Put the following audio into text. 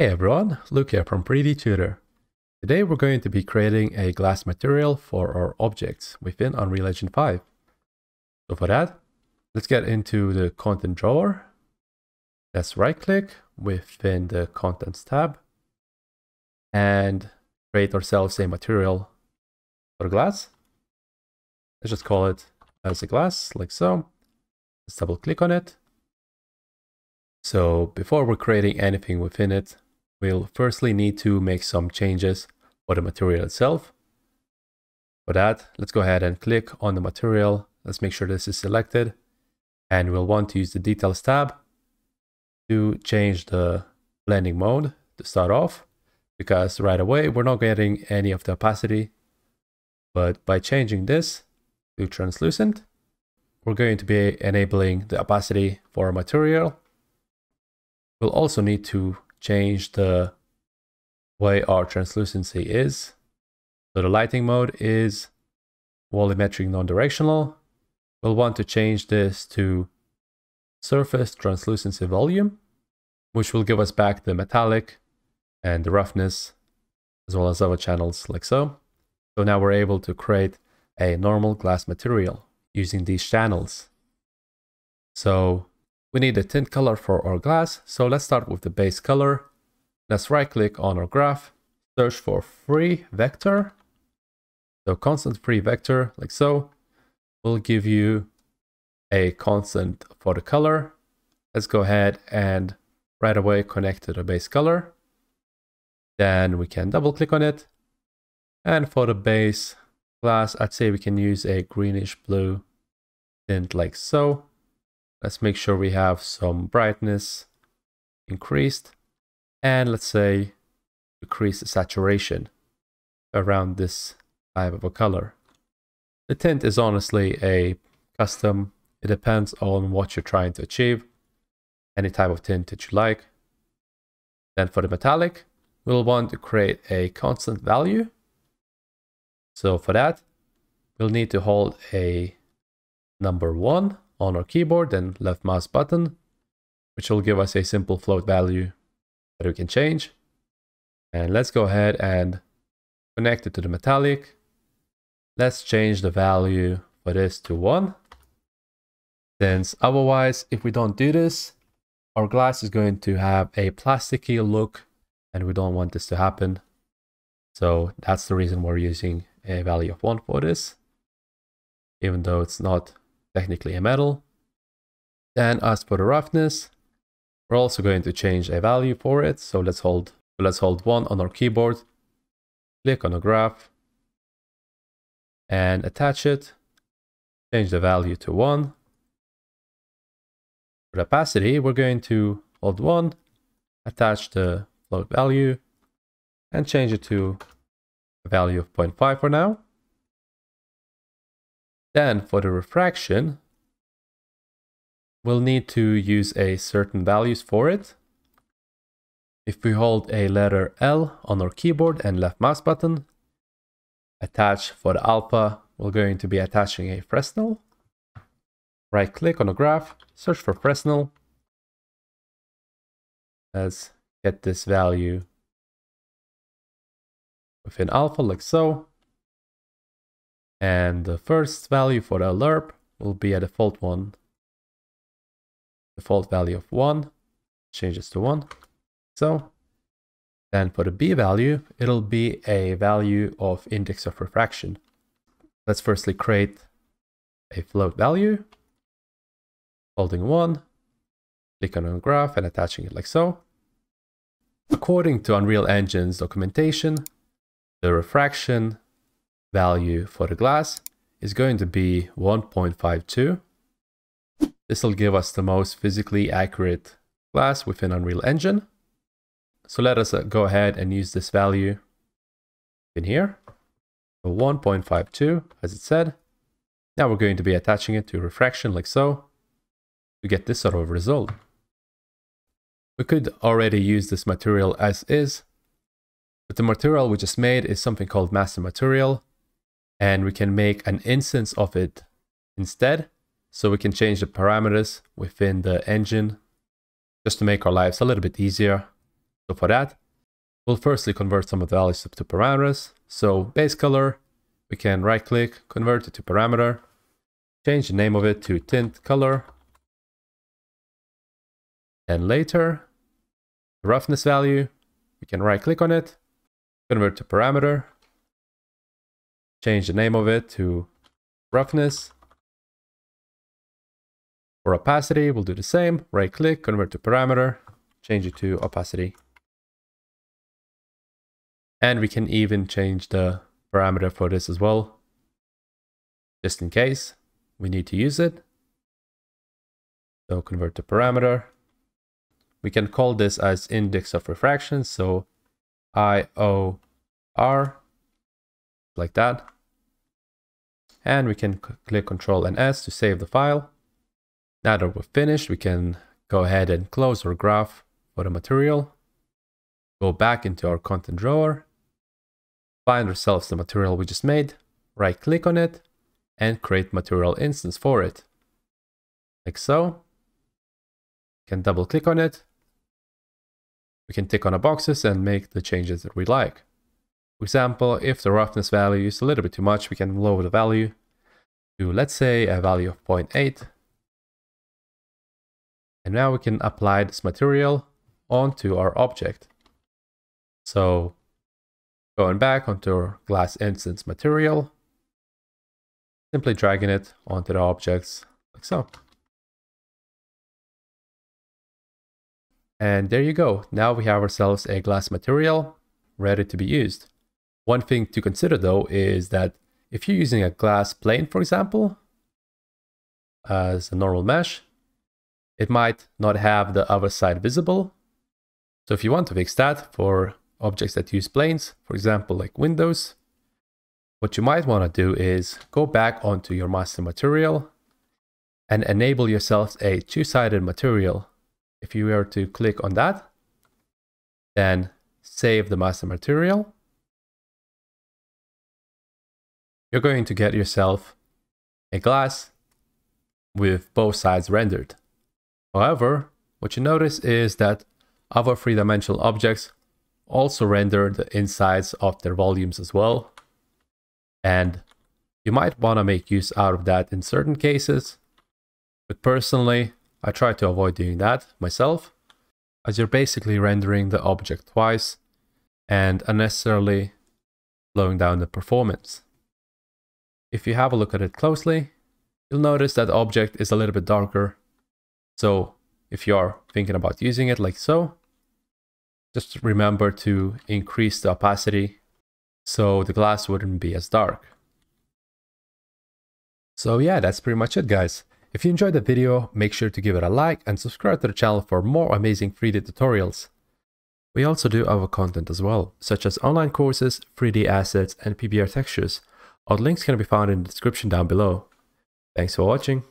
Hey everyone, Luke here from 3D Tutor. Today we're going to be creating a glass material for our objects within Unreal Engine 5. So for that, let's get into the content drawer. Let's right click within the contents tab and create ourselves a material for glass. Let's just call it as a glass, like so. Let's double click on it. So before we're creating anything within it, we'll firstly need to make some changes for the material itself. For that, let's go ahead and click on the material. Let's make sure this is selected, and we'll want to use the details tab to change the blending mode to start off, because right away we're not getting any of the opacity. But by changing this to translucent, we're going to be enabling the opacity for our material. We'll also need to change the way our translucency is. So the lighting mode is volumetric non-directional. We'll want to change this to surface translucency volume, which will give us back the metallic and the roughness, as well as other channels like so. So now we're able to create a normal glass material using these channels. So we need a tint color for our glass, so let's start with the base color. Let's right click on our graph, search for free vector. So constant free vector, like so, will give you a constant for the color. Let's go ahead and right away connect to the base color. Then we can double click on it. And for the base glass, I'd say we can use a greenish blue tint like so. Let's make sure we have some brightness increased, and let's say decrease the saturation around this type of a color. The tint is honestly a custom. It depends on what you're trying to achieve, any type of tint that you like. Then for the metallic, we'll want to create a constant value. So for that, we'll need to hold a number 1 on our keyboard and left mouse button, which will give us a simple float value that we can change. And let's go ahead and connect it to the metallic. Let's change the value for this to 1, since otherwise, if we don't do this, our glass is going to have a plasticky look, and we don't want this to happen. So that's the reason we're using a value of 1 for this, even though it's not technically a metal. Then as for the roughness, we're also going to change a value for it. So let's hold 1 on our keyboard, click on the graph and attach it, change the value to 1. For the opacity, we're going to hold 1, attach the float value and change it to a value of 0.5 for now. Then for the refraction, we'll need to use a certain values for it. If we hold a letter L on our keyboard and left mouse button, attach for the alpha, we're going to be attaching a Fresnel. Right click on the graph, search for Fresnel. Let's get this value within alpha like so. And the first value for the Lerp will be a default one. Default value of 1, changes to 1. So then for the B value, it'll be a value of index of refraction. Let's firstly create a float value, holding 1, click on a graph and attaching it like so. According to Unreal Engine's documentation, the refraction value for the glass is going to be 1.52. This will give us the most physically accurate glass within Unreal Engine. So let us go ahead and use this value in here. So 1.52, as it said. Now we're going to be attaching it to refraction like so to get this sort of result. We could already use this material as is, but the material we just made is something called master material, and we can make an instance of it instead. So we can change the parameters within the engine just to make our lives a little bit easier. So for that, we'll firstly convert some of the values to parameters. So base color, we can right click, convert it to parameter, change the name of it to tint color. And later, the roughness value, we can right click on it, convert to parameter, change the name of it to roughness. For opacity, we'll do the same, right click, convert to parameter, change it to opacity. And we can even change the parameter for this as well, just in case we need to use it. So convert to parameter. We can call this as index of refraction, so IOR, like that. And we can click Ctrl and S to save the file. Now that we're finished, we can go ahead and close our graph for the material. Go back into our content drawer, find ourselves the material we just made, right click on it, and create material instance for it. Like so. You can double click on it. We can tick on the boxes and make the changes that we like. For example, if the roughness value is a little bit too much, we can lower the value to, let's say, a value of 0.8. And now we can apply this material onto our object. So going back onto our glass instance material, simply dragging it onto the objects like so. And there you go. Now we have ourselves a glass material ready to be used. One thing to consider though is that if you're using a glass plane, for example, as a normal mesh, it might not have the other side visible. So if you want to fix that for objects that use planes, for example, like windows, what you might want to do is go back onto your master material and enable yourself a two-sided material. If you were to click on that, then save the master material, you're going to get yourself a glass with both sides rendered. However, what you notice is that other three-dimensional objects also render the insides of their volumes as well, and you might want to make use out of that in certain cases, but personally I try to avoid doing that myself, as you're basically rendering the object twice and unnecessarily slowing down the performance. If you have a look at it closely, you'll notice that the object is a little bit darker, so if you are thinking about using it like so, just remember to increase the opacity so the glass wouldn't be as dark. So yeah, that's pretty much it, guys. If you enjoyed the video, make sure to give it a like and subscribe to the channel for more amazing 3D tutorials. We also do other content as well, such as online courses, 3D assets, and PBR textures. All links can be found in the description down below. Thanks for watching.